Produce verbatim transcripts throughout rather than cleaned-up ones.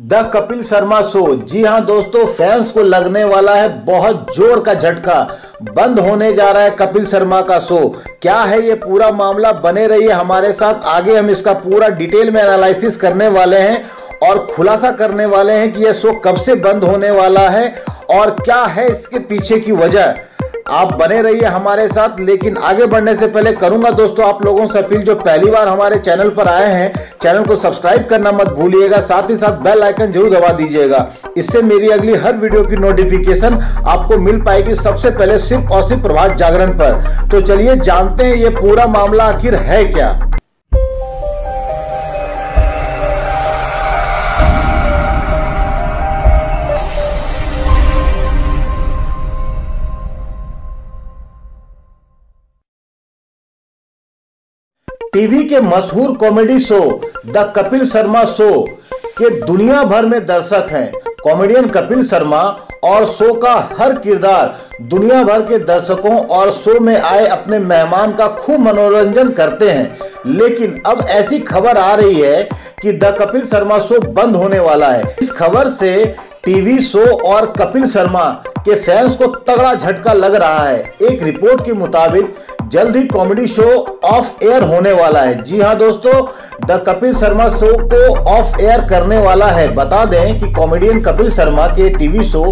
The Kapil Sharma show. जी हां दोस्तों, फैंस को लगने वाला है बहुत जोर का झटका। बंद होने जा रहा है कपिल शर्मा का शो। क्या है ये पूरा मामला, बने रहिए हमारे साथ। आगे हम इसका पूरा डिटेल में एनालिसिस करने वाले हैं और खुलासा करने वाले हैं कि यह शो कब से बंद होने वाला है और क्या है इसके पीछे की वजह। आप बने रहिए हमारे साथ। लेकिन आगे बढ़ने से पहले करूंगा दोस्तों आप लोगों से अपील, जो पहली बार हमारे चैनल पर आए हैं चैनल को सब्सक्राइब करना मत भूलिएगा, साथ ही साथ बेल आइकन जरूर दबा दीजिएगा। इससे मेरी अगली हर वीडियो की नोटिफिकेशन आपको मिल पाएगी, सबसे पहले सिर्फ और सिर्फ प्रभात जागरण पर। तो चलिए जानते हैं ये पूरा मामला आखिर है क्या। टीवी के मशहूर comedy show the Kapil Sharma show के दुनिया भर में दर्शक हैं। कॉमेडियन कपिल शर्मा और शो का हर किरदार दुनिया भर के दर्शकों और शो में आए अपने मेहमान का खूब मनोरंजन करते हैं। लेकिन अब ऐसी खबर आ रही है कि द कपिल शर्मा शो बंद होने वाला है। इस खबर से टीवी शो और कपिल शर्मा के फैंस को तगड़ा झटका लग रहा है। एक रिपोर्ट के मुताबिक जल्द ही कॉमेडी शो ऑफ एयर होने वाला है। जी हां दोस्तों, द कपिल शर्मा शो को ऑफ एयर करने वाला है। बता दें कि कॉमेडियन कपिल शर्मा के TV show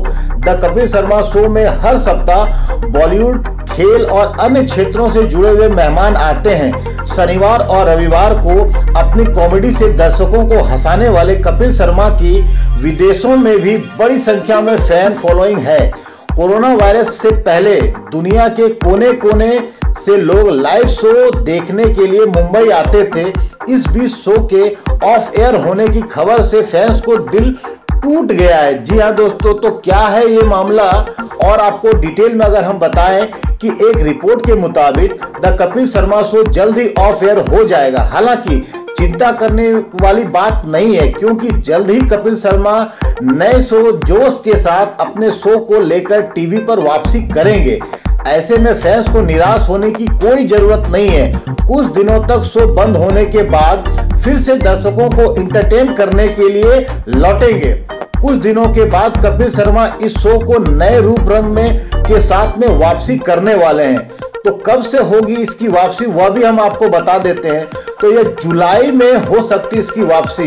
the Kapil Sharma show में हर सप्ताह बॉलीवुड, खेल और अन्य क्षेत्रों से जुड़े हुए मेहमान आते हैं। शनिवार और रविवार को अपनी कॉमेडी से दर्शकों को हंसाने वाले कपिल शर्मा की विदेशों में भी बड़ी संख्या में फैन फॉलोइंग है। कोरोना वायरस से पहले दुनिया के कोने कोने से लोग लाइव शो देखने के लिए मुंबई आते थे। इस बीच शो के ऑफ एयर होने की खबर से फैंस को दिल टूट गया है। जी हाँ दोस्तों, तो क्या है ये मामला और आपको डिटेल में अगर हम बताएं कि एक रिपोर्ट के मुताबिक द कपिल शर्मा शो जल्द ही ऑफ एयर हो जाएगा। हालांकि चिंता करने वाली बात नहीं है, क्योंकि जल्द ही कपिल शर्मा नए शो जोश के साथ अपने शो को लेकर टीवी पर वापसी करेंगे। ऐसे में फैंस को निराश होने की कोई जरूरत नहीं है। कुछ दिनों तक शो बंद होने के बाद फिर से दर्शकों को इंटरटेन करने के लिए लौटेंगे। कुछ दिनों के बाद कपिल शर्मा इस शो को नए रूप रंग में के साथ में वापसी करने वाले हैं। तो कब से होगी इसकी वापसी, वह भी हम आपको बता देते हैं। तो यह जुलाई में हो सकती है इसकी वापसी।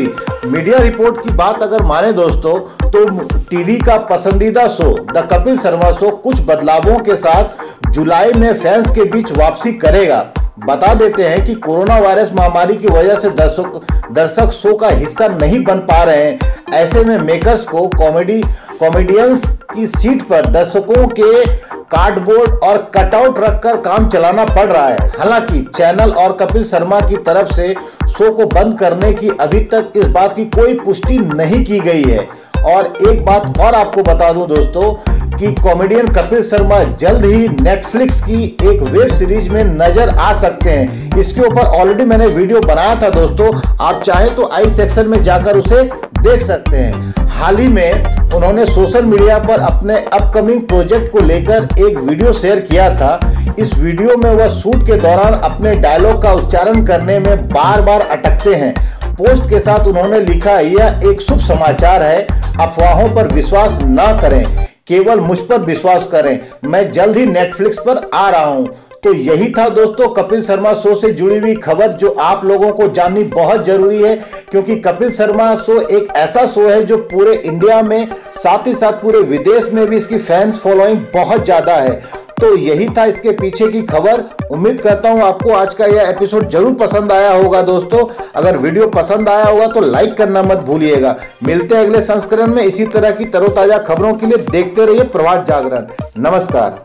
मीडिया रिपोर्ट की बात अगर माने दोस्तों, तो टीवी का पसंदीदा show the Kapil Sharma show कुछ बदलावों के साथ जुलाई में फैंस के बीच वापसी करेगा। बता देते हैं कि कोरोना वायरस महामारी की वजह से दर्शक दर्शक शो का हिस्सा नहीं बन पा रहे हैं। ऐसे में मेकर्स को कॉमेडी कॉमेडियंस की सीट पर दर्शकों के कार्डबोर्ड और कटआउट रखकर काम चलाना पड़ रहा है। हालांकि चैनल और कपिल शर्मा की तरफ से शो को बंद करने की अभी तक इस बात की कोई पुष्टि नहीं की गई है। और एक बात और आपको बता दूं दोस्तों कि कॉमेडियन कपिल शर्मा जल्द ही नेटफ्लिक्स की एक वेब सीरीज में नजर आ सकते हैं। इसके ऊपर ऑलरेडी मैंने वीडियो बनाया था दोस्तों, आप चाहे तो आई सेक्शन में जाकर उसे देख सकते हैं। हाल ही में उन्होंने सोशल मीडिया पर अपने अपकमिंग प्रोजेक्ट को लेकर एक वीडियो शेयर किया था। इस वीडियो में वह शूट के दौरान अपने डायलॉग का उच्चारण करने में बार बार अटकते हैं। पोस्ट के साथ उन्होंने लिखा, यह एक शुभ समाचार है, अफवाहों पर विश्वास ना करें, केवल मुझ पर विश्वास करें, मैं जल्द ही नेटफ्लिक्स पर आ रहा हूँ। तो यही था दोस्तों कपिल शर्मा शो से जुड़ी हुई खबर, जो आप लोगों को जाननी बहुत जरूरी है, क्योंकि कपिल शर्मा शो एक ऐसा शो है जो पूरे इंडिया में, साथ ही साथ पूरे विदेश में भी इसकी फैंस फॉलोइंग बहुत ज़्यादा है। तो यही था इसके पीछे की खबर। उम्मीद करता हूं आपको आज का यह एपिसोड जरूर पसंद आया होगा दोस्तों। अगर वीडियो पसंद आया होगा तो लाइक करना मत भूलिएगा। मिलते हैं अगले संस्करण में। इसी तरह की तरोताजा खबरों के लिए देखते रहिए प्रभात जागरण। नमस्कार।